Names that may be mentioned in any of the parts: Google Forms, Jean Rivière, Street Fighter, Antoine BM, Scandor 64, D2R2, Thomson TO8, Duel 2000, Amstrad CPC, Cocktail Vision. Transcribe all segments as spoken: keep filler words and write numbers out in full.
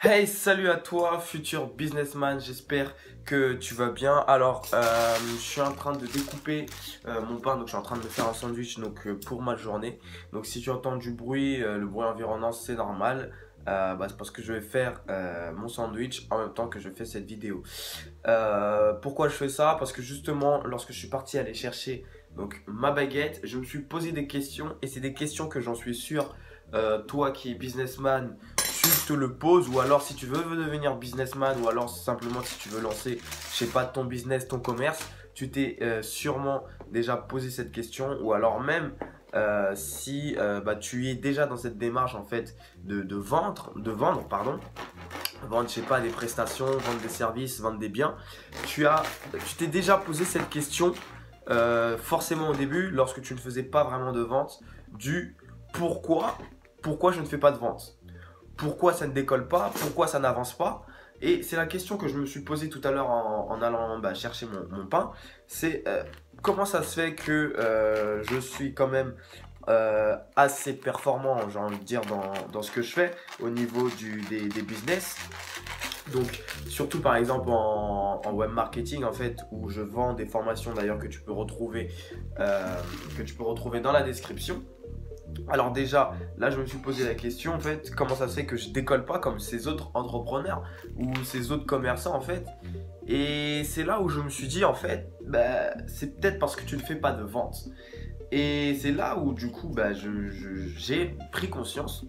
Hey, salut à toi futur businessman, j'espère que tu vas bien. Alors euh, je suis en train de découper euh, mon pain, donc je suis en train de me faire un sandwich donc euh, pour ma journée. Donc si tu entends du bruit, euh, le bruit environnant, c'est normal. Euh, bah, c'est parce que je vais faire euh, mon sandwich en même temps que je fais cette vidéo. Euh, pourquoi je fais ça? Parce que justement lorsque je suis parti aller chercher donc ma baguette, je me suis posé des questions, et c'est des questions que j'en suis sûr euh, toi qui es businessman te le pose, ou alors si tu veux devenir businessman, ou alors simplement si tu veux lancer, je sais pas, ton business, ton commerce, tu t'es euh, sûrement déjà posé cette question, ou alors même euh, si euh, bah, tu es déjà dans cette démarche en fait de, de vendre, de vendre, pardon, vendre, je sais pas, des prestations, vendre des services, vendre des biens, tu as, tu t'es déjà posé cette question euh, forcément au début lorsque tu ne faisais pas vraiment de vente, du pourquoi, pourquoi je ne fais pas de vente. Pourquoi ça ne décolle pas? Pourquoi ça n'avance pas? Et c'est la question que je me suis posée tout à l'heure en, en allant bah, chercher mon, mon pain. C'est euh, comment ça se fait que euh, je suis quand même euh, assez performant, j'ai envie de dire, dans, dans ce que je fais au niveau du, des, des business. Donc surtout par exemple en, en web marketing en fait, où je vends des formations d'ailleurs que tu peux retrouver, euh, que tu peux retrouver dans la description. Alors déjà, là je me suis posé la question en fait, comment ça se fait que je décolle pas comme ces autres entrepreneurs ou ces autres commerçants en fait. Et c'est là où je me suis dit en fait, bah, c'est peut-être parce que tu ne fais pas de vente. Et c'est là où du coup, bah, je, je, j'ai pris conscience,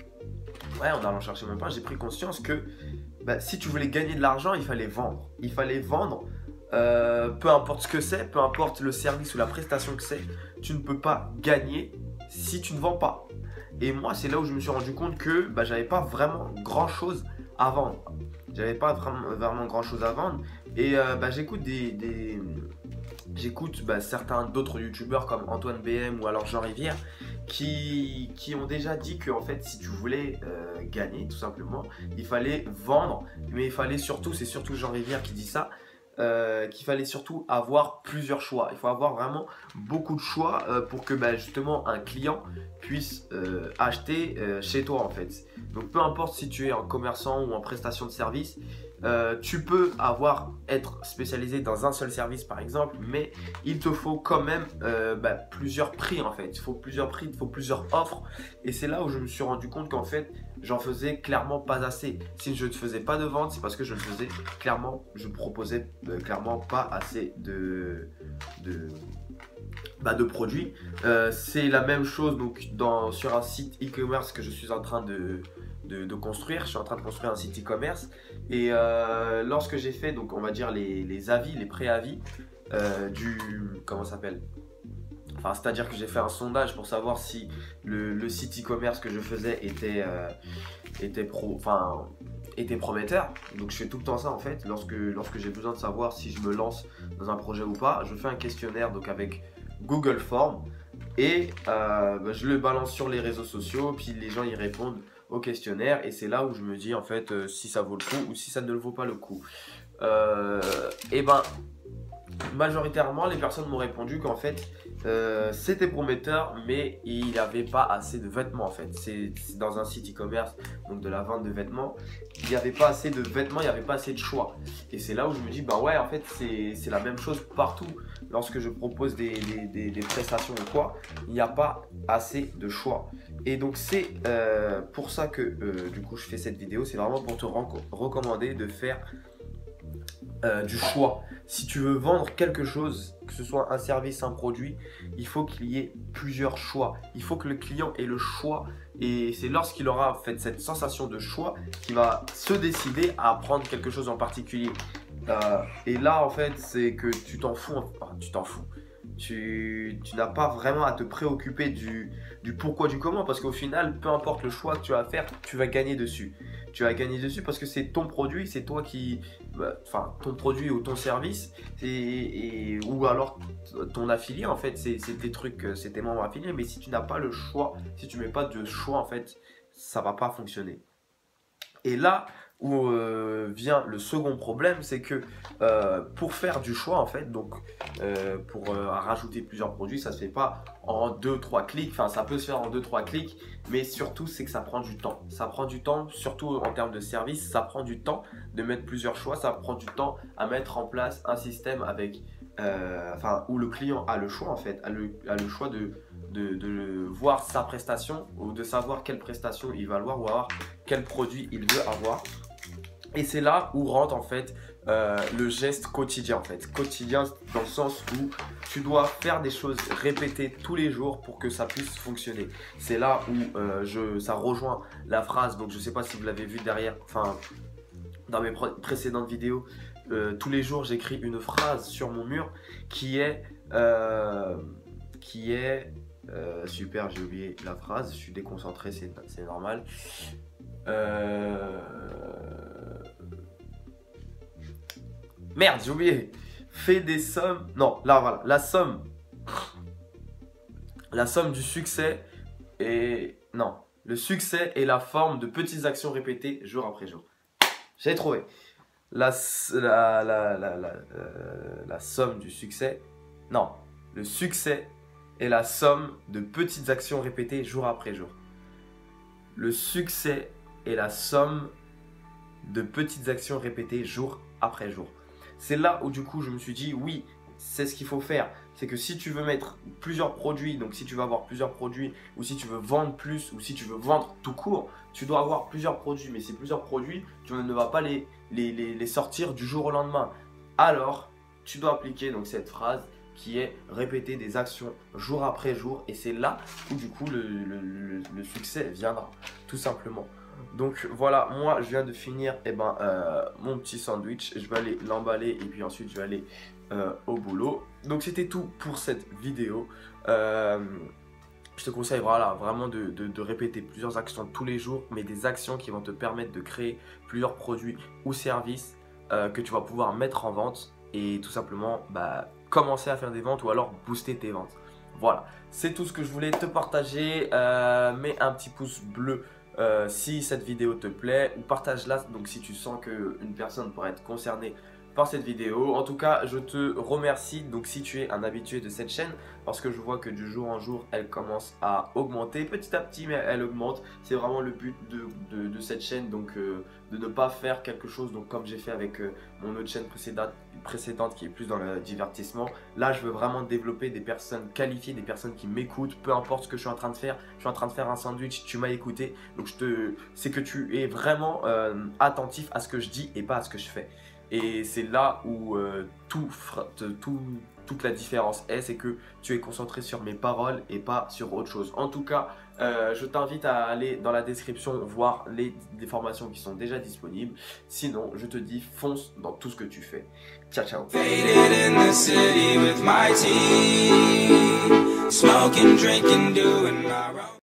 ouais, en allant chercher mon pain, j'ai pris conscience que bah, si tu voulais gagner de l'argent, il fallait vendre. Il fallait vendre, euh, peu importe ce que c'est, peu importe le service ou la prestation que c'est, tu ne peux pas gagner si tu ne vends pas. Et moi c'est là où je me suis rendu compte que bah, j'avais pas vraiment grand chose à vendre. J'avais pas vraiment, vraiment grand chose à vendre. Et euh, bah, j'écoute des, des... j'écoute bah, certains d'autres youtubeurs comme Antoine B M ou alors Jean Rivière qui, qui ont déjà dit que en fait si tu voulais euh, gagner tout simplement, il fallait vendre. Mais il fallait surtout, c'est surtout Jean Rivière qui dit ça, Euh, qu'il fallait surtout avoir plusieurs choix. Il faut avoir vraiment beaucoup de choix euh, pour que bah, justement un client puisse euh, acheter euh, chez toi en fait. Donc peu importe si tu es un commerçant ou en prestation de service, euh, tu peux avoir, être spécialisé dans un seul service par exemple, mais il te faut quand même euh, bah, plusieurs prix en fait. Il faut plusieurs prix, il faut plusieurs offres. Et c'est là où je me suis rendu compte qu'en fait j'en faisais clairement pas assez. Si je ne faisais pas de vente, c'est parce que je ne faisais clairement, je proposais euh, clairement pas assez de, de, bah, de produits. Euh, c'est la même chose donc dans, sur un site e-commerce que je suis en train de, de, de construire. Je suis en train de construire un site e-commerce. Et euh, lorsque j'ai fait, donc on va dire les, les avis, les préavis euh, du, comment ça s'appelle ? Enfin, c'est-à-dire que j'ai fait un sondage pour savoir si le, le site e-commerce que je faisais était, euh, était, pro, enfin, était prometteur. Donc je fais tout le temps ça en fait. Lorsque, lorsque j'ai besoin de savoir si je me lance dans un projet ou pas, je fais un questionnaire donc avec Google Forms et euh, bah, je le balance sur les réseaux sociaux. Puis les gens y répondent au questionnaire et c'est là où je me dis en fait euh, si ça vaut le coup ou si ça ne le vaut pas le coup. Euh, et ben... majoritairement, les personnes m'ont répondu qu'en fait, euh, c'était prometteur, mais il n'avait pas assez de vêtements en fait. C'est dans un site e-commerce, donc de la vente de vêtements, il n'y avait pas assez de vêtements, il n'y avait pas assez de choix. Et c'est là où je me dis, bah ouais, en fait, c'est la même chose partout. Lorsque je propose des, des, des, des prestations ou quoi, il n'y a pas assez de choix. Et donc, c'est euh, pour ça que, euh, du coup, je fais cette vidéo. C'est vraiment pour te recommander de faire Euh, du choix. Si tu veux vendre quelque chose, que ce soit un service, un produit, il faut qu'il y ait plusieurs choix. Il faut que le client ait le choix et c'est lorsqu'il aura fait cette sensation de choix qu'il va se décider à prendre quelque chose en particulier. Euh, et là, en fait, c'est que tu t'en fous, enfin, tu t'en fous. Tu, tu n'as pas vraiment à te préoccuper du, du pourquoi, du comment, parce qu'au final, peu importe le choix que tu vas faire, tu vas gagner dessus. Tu vas gagner dessus parce que c'est ton produit, c'est toi qui, bah, enfin ton produit ou ton service, et, et, ou alors ton affilié en fait, c'est tes trucs, c'est tes membres affiliés. Mais si tu n'as pas le choix, si tu mets pas de choix en fait, ça va pas fonctionner. Et là, où euh, vient le second problème, c'est que euh, pour faire du choix en fait, donc euh, pour euh, rajouter plusieurs produits, ça se fait pas en deux trois clics, enfin ça peut se faire en deux trois clics, mais surtout c'est que ça prend du temps. Ça prend du temps, surtout en termes de service, ça prend du temps de mettre plusieurs choix, ça prend du temps à mettre en place un système avec, euh, enfin où le client a le choix en fait, a le, a le choix de De, de voir sa prestation ou de savoir quelle prestation il va vouloir ou avoir quel produit il veut avoir. Et c'est là où rentre en fait euh, le geste quotidien en fait. Quotidien dans le sens où tu dois faire des choses répétées tous les jours pour que ça puisse fonctionner. C'est là où euh, je, ça rejoint la phrase, donc je sais pas si vous l'avez vu derrière, enfin dans mes pré précédentes vidéos, euh, tous les jours j'écris une phrase sur mon mur qui est euh, qui est Euh, super, j'ai oublié la phrase, je suis déconcentré, c'est normal. Euh... Merde, j'ai oublié. Fais des sommes. Non, là voilà, la somme. La somme du succès et... Non, le succès est la forme de petites actions répétées jour après jour. J'ai trouvé. La, la, la, la, la, euh, la somme du succès. Non, le succès est la somme de petites actions répétées jour après jour. Le succès est la somme de petites actions répétées jour après jour. C'est là où du coup je me suis dit oui, c'est ce qu'il faut faire. C'est que si tu veux mettre plusieurs produits, donc si tu veux avoir plusieurs produits, ou si tu veux vendre plus, ou si tu veux vendre tout court, tu dois avoir plusieurs produits. Mais ces plusieurs produits, tu ne vas pas les, les, les, les sortir du jour au lendemain. Alors, tu dois appliquer donc cette phrase qui est répéter des actions jour après jour, et c'est là où du coup le, le, le, le succès viendra tout simplement. Donc voilà, moi je viens de finir et eh ben, euh, mon petit sandwich, je vais aller l'emballer et puis ensuite je vais aller euh, au boulot. Donc c'était tout pour cette vidéo. Euh, je te conseille voilà, vraiment de, de, de répéter plusieurs actions tous les jours, mais des actions qui vont te permettre de créer plusieurs produits ou services euh, que tu vas pouvoir mettre en vente et tout simplement bah, commencer à faire des ventes ou alors booster tes ventes. Voilà, c'est tout ce que je voulais te partager. Euh, mets un petit pouce bleu euh, si cette vidéo te plaît, ou partage-la donc si tu sens qu'une personne pourrait être concernée par cette vidéo. En tout cas, je te remercie donc si tu es un habitué de cette chaîne, parce que je vois que du jour en jour elle commence à augmenter petit à petit, mais elle augmente. C'est vraiment le but de, de, de cette chaîne, donc euh, de ne pas faire quelque chose donc comme j'ai fait avec euh, mon autre chaîne précédente précédente qui est plus dans le divertissement. Là je veux vraiment développer des personnes qualifiées, des personnes qui m'écoutent, peu importe ce que je suis en train de faire. Je suis en train de faire un sandwich, tu m'as écouté, donc je te c'est que tu es vraiment euh, attentif à ce que je dis et pas à ce que je fais. Et c'est là où euh, tout, tout, toute la différence est, c'est que tu es concentré sur mes paroles et pas sur autre chose. En tout cas, euh, je t'invite à aller dans la description voir les, les formations qui sont déjà disponibles. Sinon, je te dis fonce dans tout ce que tu fais. Ciao, ciao.